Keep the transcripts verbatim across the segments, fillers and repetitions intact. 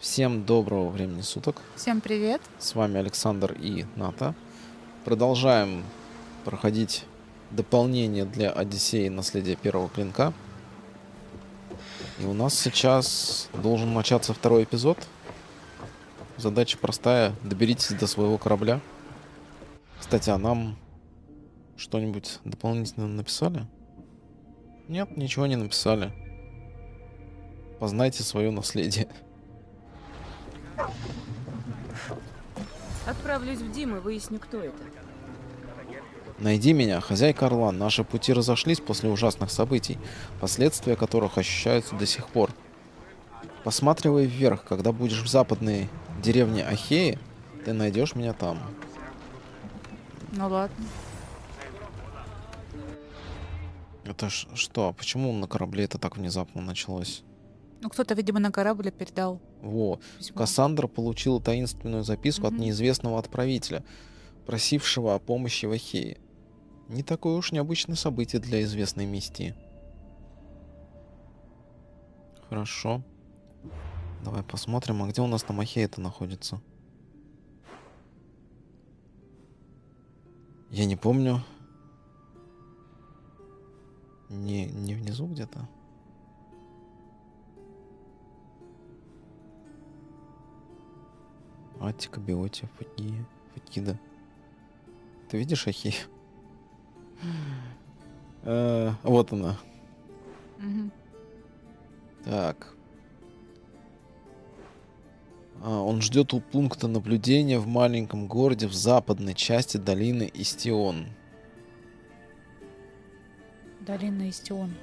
Всем доброго времени суток. Всем привет. С вами Александр и Ната. Продолжаем проходить дополнение для Одиссеи «Наследие первого клинка». И у нас сейчас должен начаться второй эпизод. Задача простая. Доберитесь до своего корабля. Кстати, а нам что-нибудь дополнительно написали? Нет, ничего не написали. Познайте свое наследие. Отправлюсь в Дим и выясню, кто это. Найди меня, хозяйка Орла. Наши пути разошлись после ужасных событий, последствия которых ощущаются до сих пор. Посматривай вверх, когда будешь в западной деревне Ахеи, ты найдешь меня там. Ну ладно. Это что? Почему на корабле это так внезапно началось? Ну, кто-то, видимо, на корабль передал. Во. Письмо. Кассандра получила таинственную записку mm-hmm. от неизвестного отправителя, просившего о помощи в Ахее. Не такое уж необычное событие для известной мести. Хорошо. Давай посмотрим, а где у нас там Ахея-то находится? Я не помню. Не, не внизу где-то? Атика, Беотия, Фатида. Ты видишь Ахи? э, вот она. Mm-hmm. Так. А, он ждет у пункта наблюдения в маленьком городе в западной части долины Истион. Долина Истион.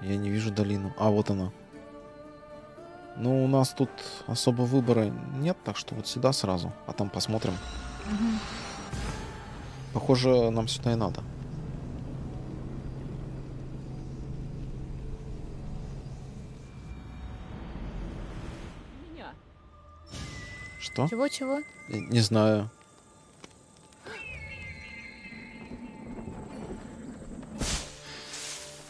Я не вижу долину. А, вот она. Ну, у нас тут особо выбора нет, так что вот сюда сразу, а там посмотрим. Угу. Похоже, нам сюда и надо. Меня. Что? Чего-чего? Не, не знаю.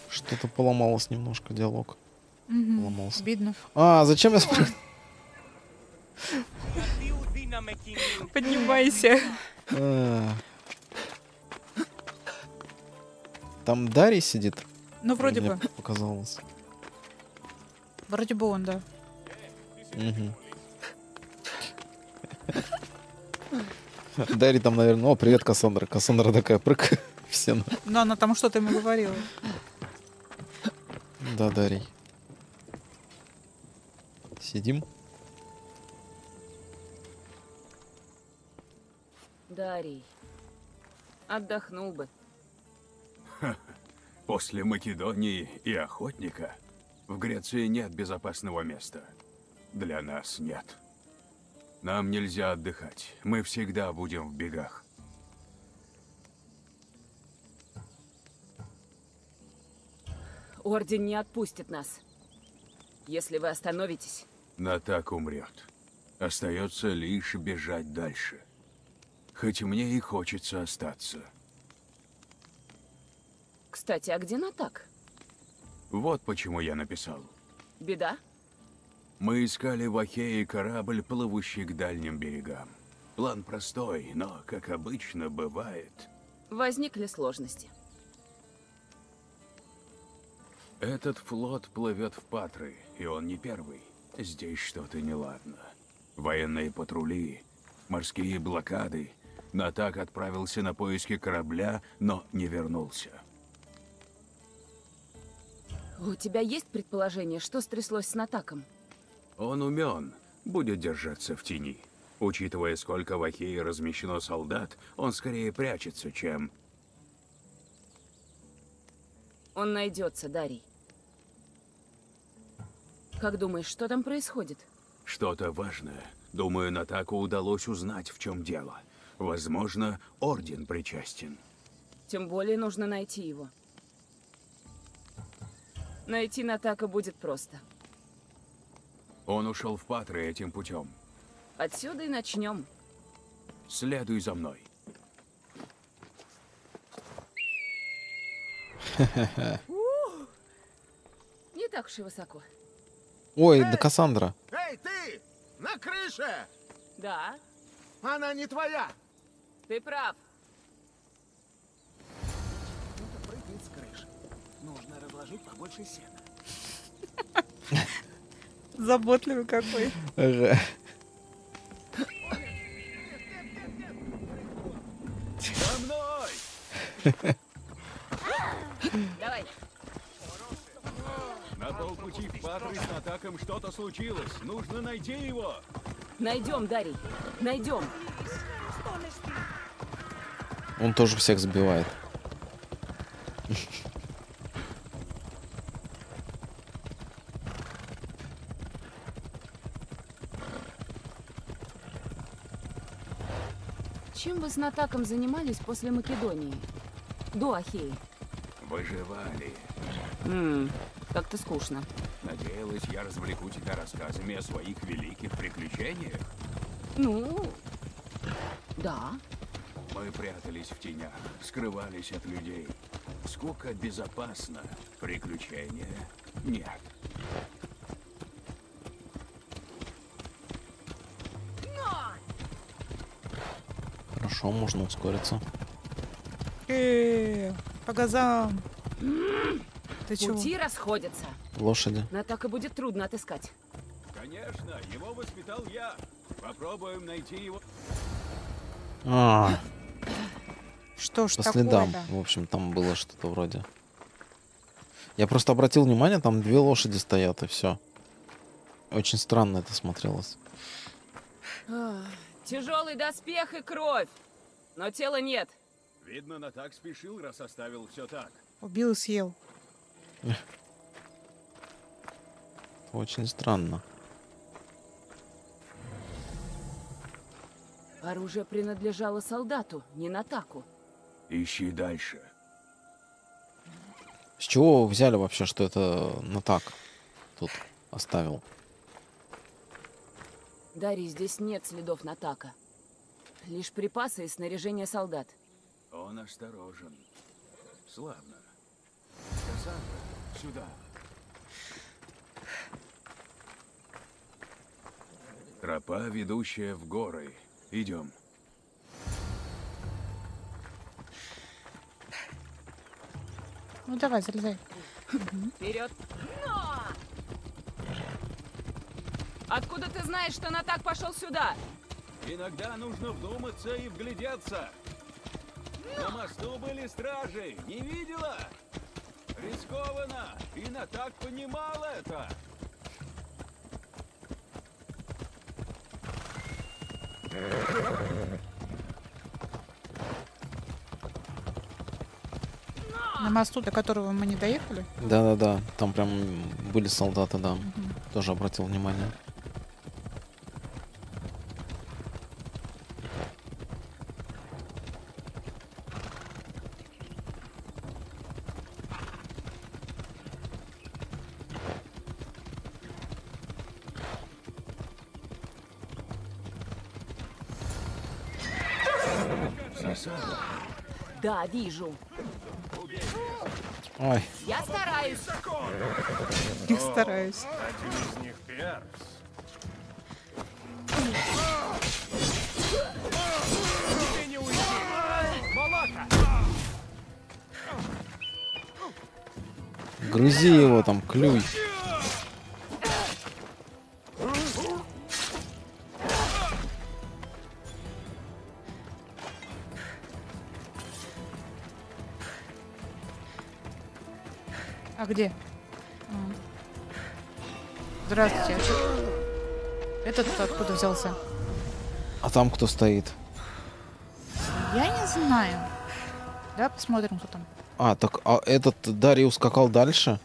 Что-то поломалось немножко, диалог. Угу. Обидно. А, зачем я спрашиваю? Поднимайся. Там Дарий сидит? Ну, вроде бы. Показалось. Вроде бы он, да. Дарий там, наверное... О, привет, Кассандра. Кассандра такая, прыг. Но она там что-то ему говорила. Да, Дарий. Сидим. Дарий, отдохнул бы. Ха. После Македонии и Охотника в Греции нет безопасного места. Для нас нет. Нам нельзя отдыхать. Мы всегда будем в бегах. Орден не отпустит нас, если вы остановитесь. Натак умрет. Остается лишь бежать дальше. Хоть мне и хочется остаться. Кстати, а где Натак? Вот почему я написал. Беда? Мы искали в Ахее корабль, плывущий к дальним берегам. План простой, но, как обычно, бывает... Возникли сложности. Этот флот плывет в Патры, и он не первый. Здесь что-то неладно. Военные патрули, морские блокады. Натак отправился на поиски корабля, но не вернулся. У тебя есть предположение, что стряслось с Натаком? Он умен, будет держаться в тени. Учитывая, сколько в Ахее размещено солдат, он скорее прячется, чем... Он найдется, Дарий. Как думаешь, что там происходит? Что-то важное. Думаю, Натаку удалось узнать, в чем дело. Возможно, Орден причастен. Тем более нужно найти его. Найти Натака будет просто. Он ушел в Патры этим путем. Отсюда и начнем. Следуй за мной. Не так уж и высоко. Ой, да Кассандра. Эй, ты! На крыше! Да. Она не твоя. Ты прав. Кто-то прыгает с крыши. Нужно разложить побольше сена. Заботливый какой. Давай. На полпути в Патры с Натаком что-то случилось. Нужно найти его. Найдем, Дарий. Найдем. Он тоже всех сбивает. Чем вы с Натаком занимались после Македонии? До Ахеи. Выживали. Ммм, как-то скучно. Надеялась, я развлеку тебя рассказами о своих великих приключениях. Ну, да. Мы прятались в тенях, скрывались от людей. Скука безопасна, приключения нет. Хорошо, можно ускориться. Э, по газам. Ты чего? Пути расходятся. Лошади. Натака будет трудно отыскать. Конечно, его воспитал я. Попробуем найти его. А. Что ж, по следам. В общем, там было что-то вроде. Я просто обратил внимание, там две лошади стоят и все. Очень странно это смотрелось. Тяжелый доспех и кровь, но тела нет. Видно, Натак спешил, раз оставил все так. Убил и съел. Очень странно. Оружие принадлежало солдату, не Натаку. Ищи дальше. С чего взяли вообще, что это Натак тут оставил? Дарий, здесь нет следов Натака. Лишь припасы и снаряжение солдат. Он осторожен. Славно. Кассандра, сюда. Тропа, ведущая в горы. Идем. Ну давай, залезай. Вперед. Но! Откуда ты знаешь, что Натак пошел сюда? Иногда нужно вдуматься и вглядеться. На мосту были стражи, не видела? Рискованно, и Натак понимала это. На мосту, до которого мы не доехали? Да-да-да, там прям были солдаты, да. Угу. Тоже обратил внимание. Да, вижу. Ой. Я стараюсь. Я стараюсь. Один из них перс. Ты не уйди. Молока. Грузи его там, клюй. А где? Здравствуйте. Этот-то откуда взялся? А там кто стоит? Я не знаю. Да, посмотрим, кто там. А, так а этот Дарий ускакал дальше?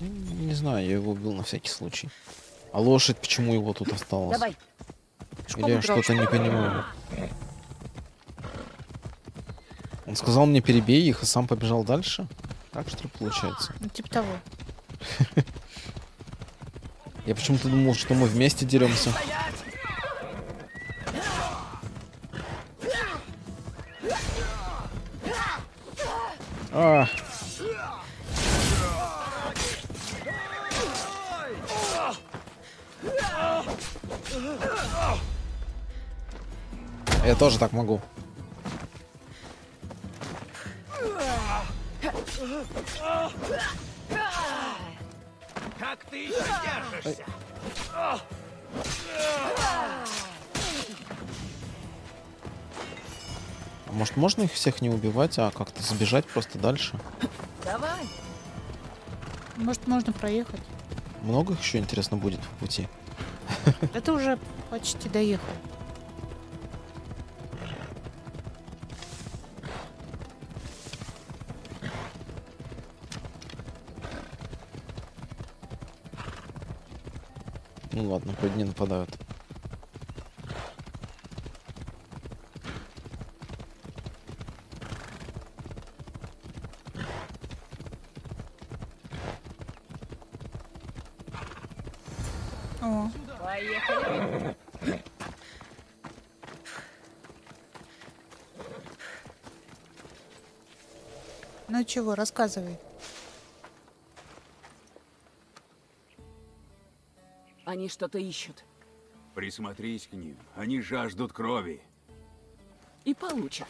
Не знаю, я его убил на всякий случай. А лошадь почему его тут осталось? Давай. Или я что-то не понимаю. Он сказал мне перебей их, и сам побежал дальше. Так что получается? Ну, типа того. Я почему-то думал, что мы вместе деремся. А. Я тоже так могу. Как ты еще держишься? А может, можно их всех не убивать, а как-то сбежать просто дальше? Давай. Может, можно проехать? Много их еще, интересно, будет в пути? Да ты уже почти доехал. Ну ладно, хоть не нападают. О. Поехали. Ну чего, рассказывай. Они что-то ищут. Присмотрись к ним. Они жаждут крови. И получат.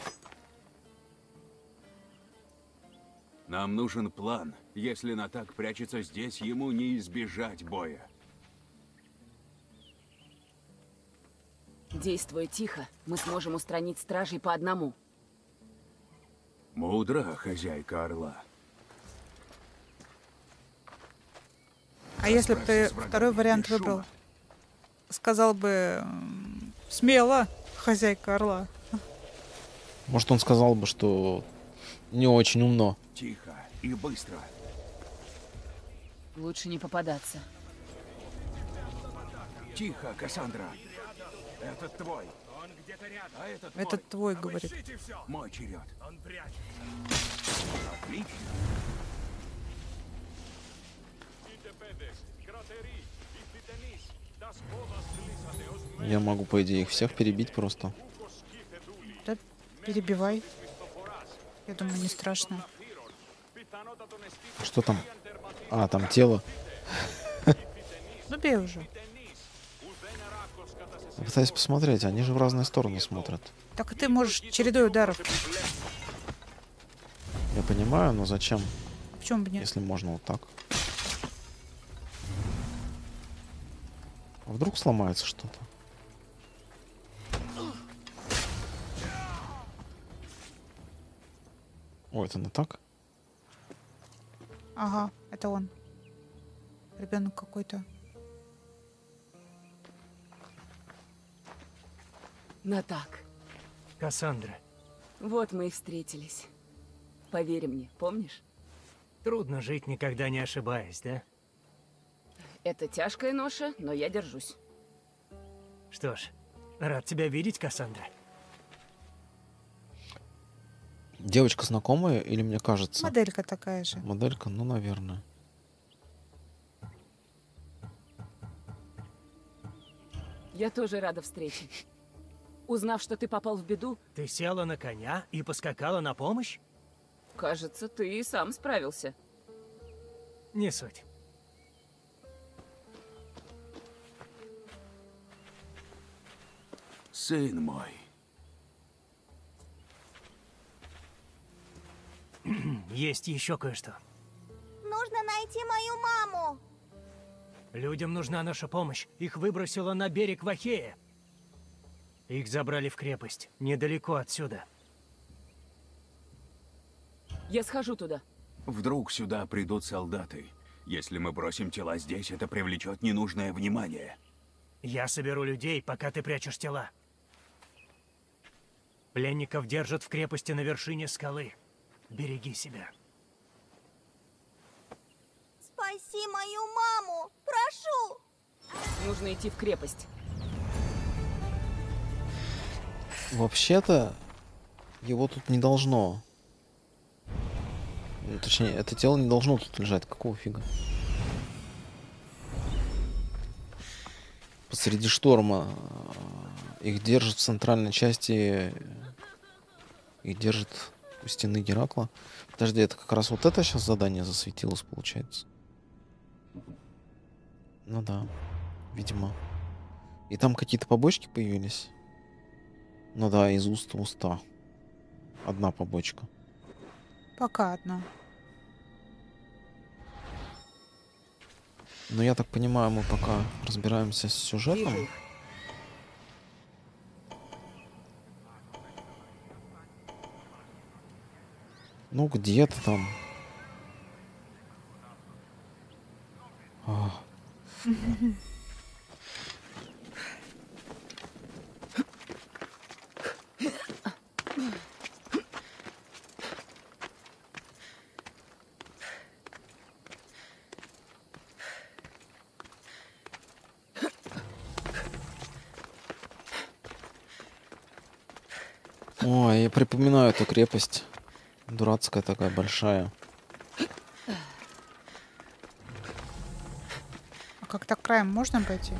Нам нужен план. Если Натак прячется здесь, ему не избежать боя. Действуя тихо, мы сможем устранить стражей по одному. Мудра хозяйка орла. А если бы ты второй вариант выбрал? Сказал бы смело, хозяйка орла. Может, он сказал бы, что не очень умно. Тихо и быстро. Лучше не попадаться. Тихо, Кассандра. Этот твой. Он где-то рядом. А этот, этот твой, твой говорит. Мой черед. Он прячется. Отлично. Я могу, по идее, их всех перебить просто. Да, перебивай. Я думаю, не страшно. Что там? А, там тело. Ну, бей уже. Пытаюсь посмотреть, они же в разные стороны смотрят. Так и ты можешь чередой ударов. Я понимаю, но зачем? Почему бы нет? Если можно вот так. Вдруг сломается что-то. О, это Натак? Ага, это он. Ребенок какой-то. Натак. Кассандра. Вот мы и встретились. Поверь мне, помнишь? Трудно жить, никогда не ошибаясь, да? Это тяжкая ноша, но я держусь. Что ж, рад тебя видеть, Кассандра. Девочка знакомая или мне кажется? Моделька такая же. Моделька, ну, наверное. Я тоже рада встрече. Узнав, что ты попал в беду... Ты села на коня и поскакала на помощь? Кажется, ты и сам справился. Не суть. Сын мой. Есть еще кое-что. Нужно найти мою маму. Людям нужна наша помощь. Их выбросило на берег в Ахее. Их забрали в крепость, недалеко отсюда. Я схожу туда. Вдруг сюда придут солдаты. Если мы бросим тела здесь, это привлечет ненужное внимание. Я соберу людей, пока ты прячешь тела. Пленников держат в крепости на вершине скалы. Береги себя. Спаси мою маму! Прошу! Нужно идти в крепость. Вообще-то, его тут не должно. Ну, точнее, это тело не должно тут лежать. Какого фига? Посреди шторма. Их держат в центральной части... Их держит у стены Геракла. Подожди, это как раз вот это сейчас задание засветилось, получается. Ну да, видимо. И там какие-то побочки появились. Ну да, из уст в уста. Одна побочка. Пока одна. Ну, я так понимаю, мы пока разбираемся с сюжетом. Ну, где-то там. А. О, я припоминаю эту крепость. Дурацкая такая, большая. А как так краем можно пойти?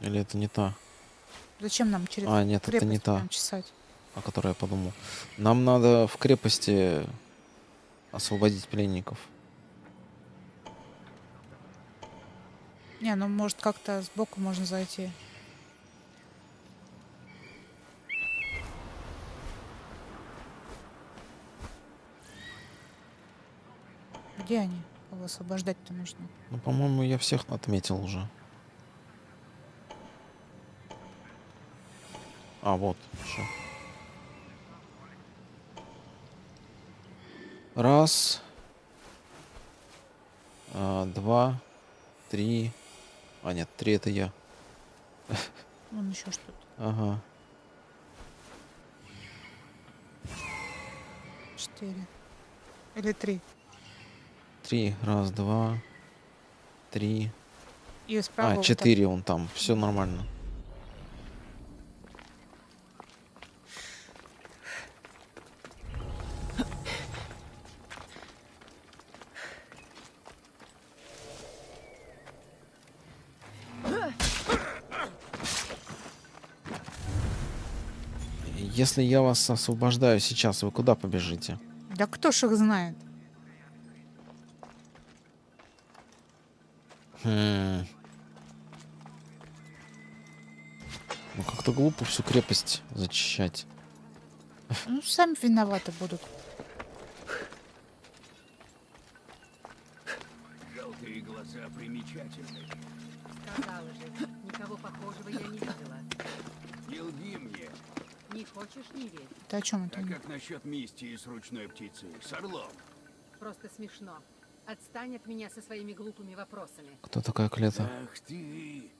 Или это не та? Зачем нам через а, нет, крепость это не та, чесать? О которой я подумал. Нам надо в крепости освободить пленников. Не, ну может как-то сбоку можно зайти. Где они? Кого освобождать-то нужно? Ну, по-моему, я всех отметил уже. А, вот. Еще. Раз. А, два. Три. А, нет, три это я. Вон еще что-то. Ага. Четыре. Или три. Три, раз, два, три. И справа а, четыре он там. Все нормально. Если я вас освобождаю сейчас, вы куда побежите? Да кто ж их знает? Ну как-то глупо всю крепость зачищать. Ну сами виноваты будут. Желтые глаза примечательные. Сказала же, никого похожего я не видела. Не лги мне. Не хочешь, не верь. Ты о чем это? А как насчет мистии с ручной птицей, с орлом? Просто смешно. Отстань от меня со своими глупыми вопросами. Кто такая Клета? Ах ты!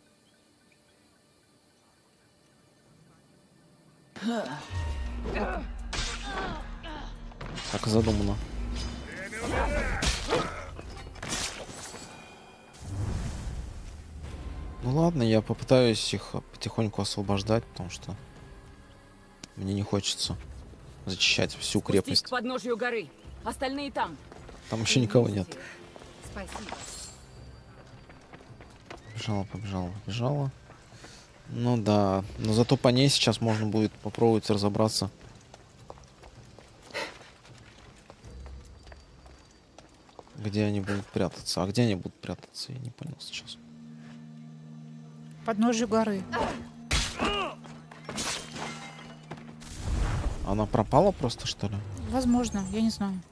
Так задумано. Ну ладно, я попытаюсь их потихоньку освобождать, потому что мне не хочется зачищать всю крепость. Спустись к подножию горы. Остальные там. Там еще никого нет. Спасибо. Побежала, побежала, побежала. Ну да, но зато по ней сейчас можно будет попробовать разобраться. Где они будут прятаться? А где они будут прятаться? Я не понял сейчас. Подножие горы. Она пропала просто, что ли? Возможно, я не знаю.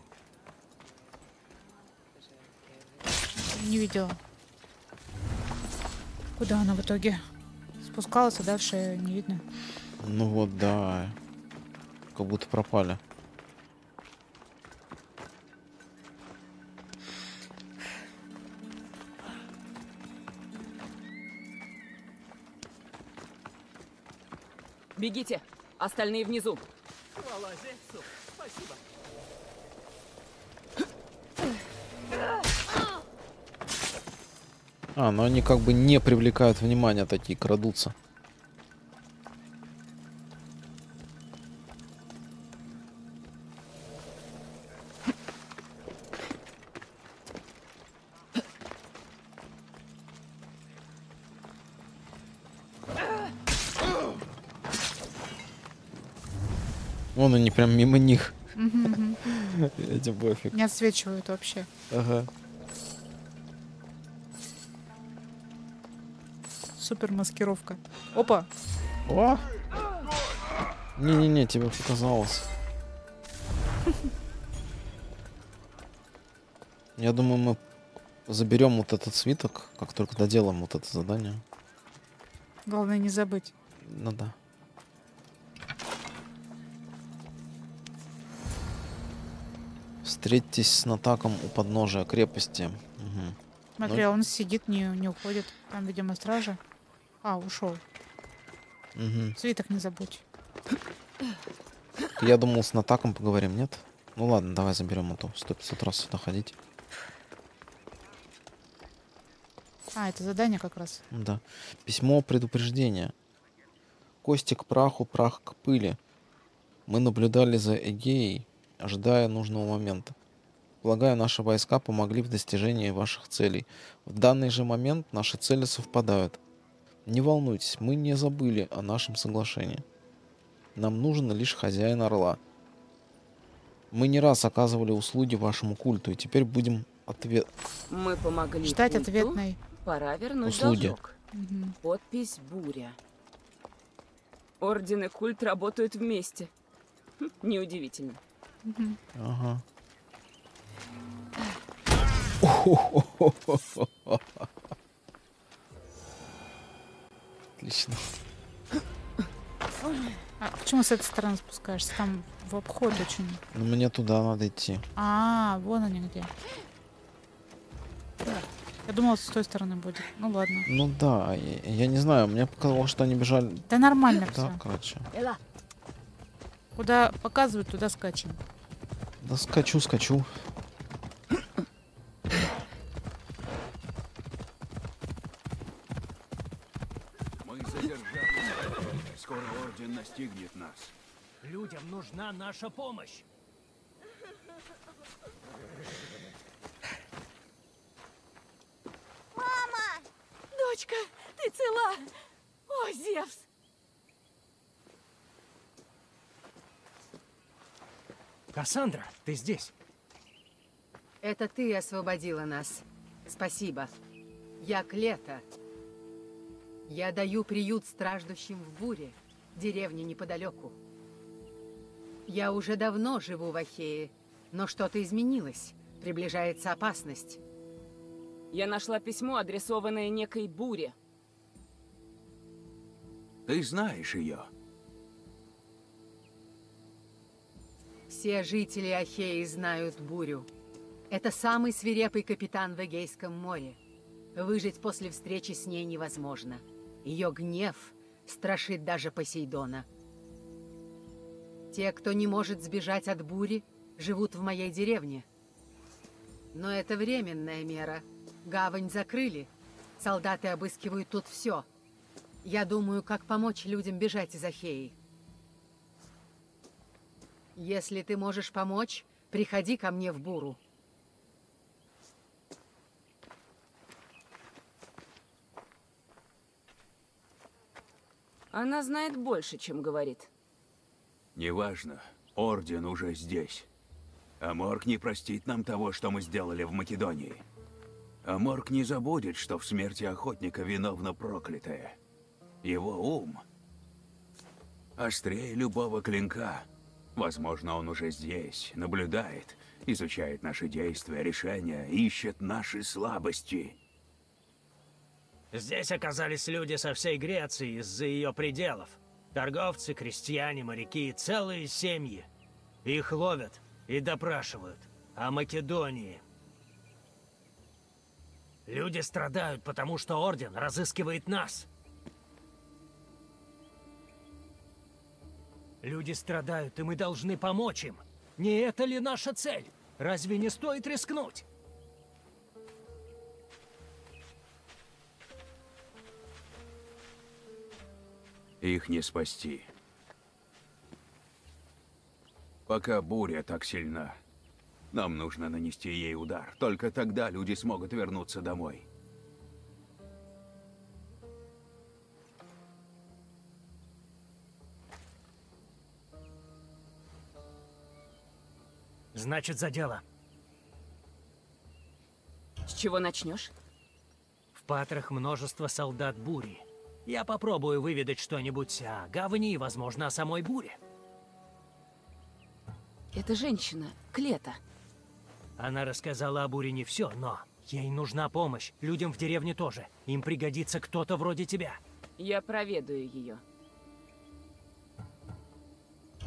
Не видела. Куда она в итоге? Спускалась, а дальше не видно. Ну вот, да. Как будто пропали. Бегите. Остальные внизу. Спасибо. А, но они как бы не привлекают внимания, такие крадутся. Вон они прям мимо них. Этим пофиг. Не отсвечивают вообще. Ага. Супер маскировка. Опа! О! Не-не-не, тебе показалось. Я думаю, мы заберем вот этот свиток, как только доделаем вот это задание. Главное не забыть. Ну да. Встретьтесь с Натаком у подножия крепости. Угу. Смотри, ну... он сидит, не, не уходит. Там, видимо, стража. А, ушел. Угу. Свиток не забудь. Я думал, с Натаком поговорим, нет? Ну ладно, давай заберем эту. сто пятьсот раз сюда ходить. А, это задание как раз. Да. Письмо предупреждения. Кости к праху, прах к пыли. Мы наблюдали за Эгеей, ожидая нужного момента. Полагаю, наши войска помогли в достижении ваших целей. В данный же момент наши цели совпадают. Не волнуйтесь, мы не забыли о нашем соглашении. Нам нужен лишь хозяин орла. Мы не раз оказывали услуги вашему культу, и теперь будем ответ... Мы помогли ждать ответной. Пора вернуть долг. Угу. Подпись «Буря». Орден и культ работают вместе. Хм, неудивительно. Угу. Ага. Отлично. А почему с этой стороны спускаешься? Там в обход очень. Ну, мне туда надо идти. А, -а, а, вон они где. Я думала, с той стороны будет. Ну ладно. Ну да, я, я не знаю, мне показалось, что они бежали. Да нормально все. Да, короче. Куда показывают, туда скачем. Да скачу, скачу. Настигнет нас. Людям нужна наша помощь. Мама! Дочка, ты цела? О, Зевс! Кассандра, ты здесь? Это ты освободила нас. Спасибо. Я Клета. Я даю приют страждущим в буре. Деревня неподалеку. Я уже давно живу в Ахее, но что-то изменилось. Приближается опасность. Я нашла письмо, адресованное некой Буре. Ты знаешь ее? Все жители Ахеи знают Бурю. Это самый свирепый капитан в Эгейском море. Выжить после встречи с ней невозможно. Ее гнев... страшит даже Посейдона. Те, кто не может сбежать от бури, живут в моей деревне. Но это временная мера. Гавань закрыли. Солдаты обыскивают тут все. Я думаю, как помочь людям бежать из Ахеи. Если ты можешь помочь, приходи ко мне в буру. Она знает больше, чем говорит. Неважно. Орден уже здесь. Амморг не простит нам того, что мы сделали в Македонии. Амморг не забудет, что в смерти охотника виновна проклятая. Его ум острее любого клинка. Возможно, он уже здесь, наблюдает, изучает наши действия, решения, ищет наши слабости. Здесь оказались люди со всей Греции из-за ее пределов. Торговцы, крестьяне, моряки, целые семьи. Их ловят и допрашивают о Македонии. Люди страдают, потому что Орден разыскивает нас. Люди страдают, и мы должны помочь им. Не это ли наша цель? Разве не стоит рискнуть? Их не спасти. Пока буря так сильна, нам нужно нанести ей удар. Только тогда люди смогут вернуться домой. Значит, за дело. С чего начнешь? В Патрах множество солдат бури. Я попробую выведать что-нибудь о гавани и, возможно, о самой буре. Это женщина, Клета. Она рассказала о буре не все, но ей нужна помощь. Людям в деревне тоже. Им пригодится кто-то вроде тебя. Я проведаю ее.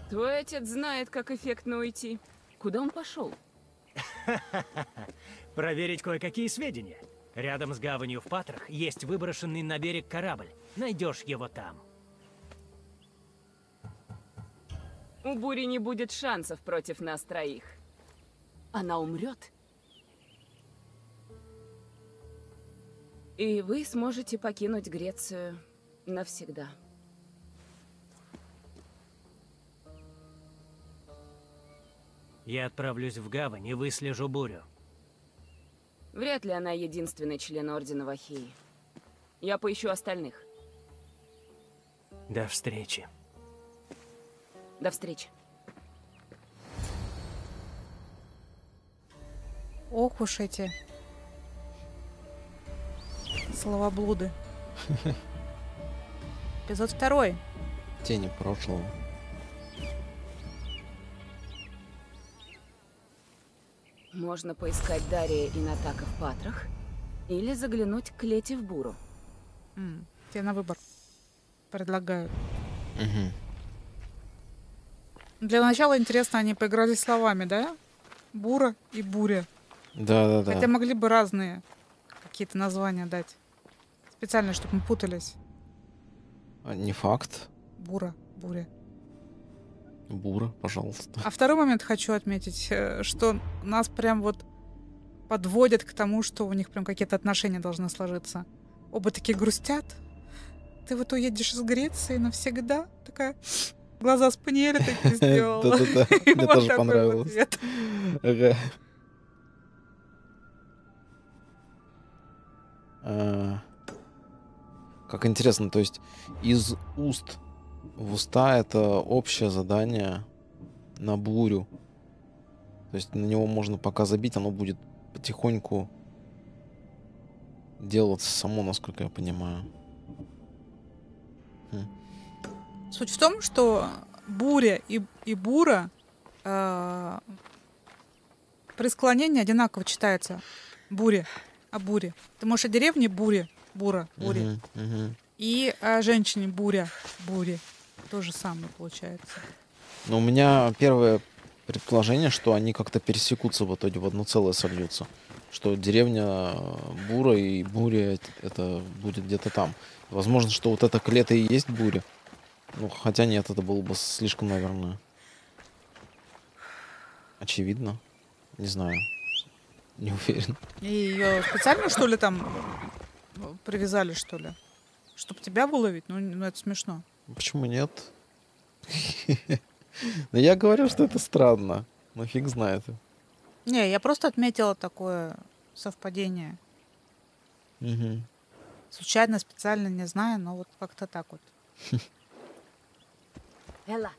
Твой отец знает, как эффектно уйти. Куда он пошел? Проверить кое-какие сведения. Рядом с гаванью в Патрах есть выброшенный на берег корабль. Найдешь его там. У бури не будет шансов против нас троих. Она умрет. И вы сможете покинуть Грецию навсегда. Я отправлюсь в гавань и выслежу бурю. Вряд ли она единственный член Ордена в Ахее. Я поищу остальных. До встречи. До встречи. Ох уж эти словоблуды. Эпизод второй. Тени прошлого. Можно поискать Дария и Натака в Патрах или заглянуть к Клете в буру. Mm, тебе на выбор предлагаю. Mm-hmm. Для начала интересно, они поиграли словами, да? Бура и буря. Да, да, да. Хотя могли бы разные какие-то названия дать. Специально, чтобы мы путались. Не факт. Бура, буря. Бура, пожалуйста. А второй момент хочу отметить, что нас прям вот подводят к тому, что у них прям какие-то отношения должны сложиться. Оба такие грустят. Ты вот уедешь из Греции навсегда. Такая... Глаза спаниели такие сделала. Да-да-да, мне тоже понравилось. Как интересно, то есть из уст в уста это общее задание на бурю. То есть на него можно пока забить, оно будет потихоньку делаться само, насколько я понимаю. Хм. Суть в том, что буря и, и бура э, при склонении одинаково читается. Буря, а буре. Ты можешь о деревне буре, бура, буре. Угу, угу. И о женщине буря, буре. То же самое получается. Но у меня первое предположение, что они как-то пересекутся в итоге, в одно целое сольются. Что деревня бура и буря, это будет где-то там. Возможно, что вот это Клета и есть буря. Ну, хотя нет, это было бы слишком, наверное, очевидно. Не знаю. Не уверен. И ее специально, что ли, там привязали, что ли? Чтобы тебя выловить? Ну, ну это смешно. Почему нет? Но я говорю, что это странно. Но фиг знает. Не, я просто отметила такое совпадение. Случайно, специально, не знаю, но вот как-то так вот. Элла,